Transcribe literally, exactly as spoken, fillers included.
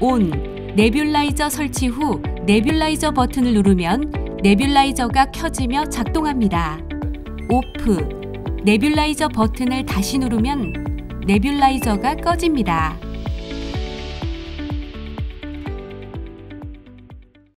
ON, 네뷸라이저 설치 후 네뷸라이저 버튼을 누르면 네뷸라이저가 켜지며 작동합니다. OFF, 네뷸라이저 버튼을 다시 누르면 네뷸라이저가 꺼집니다.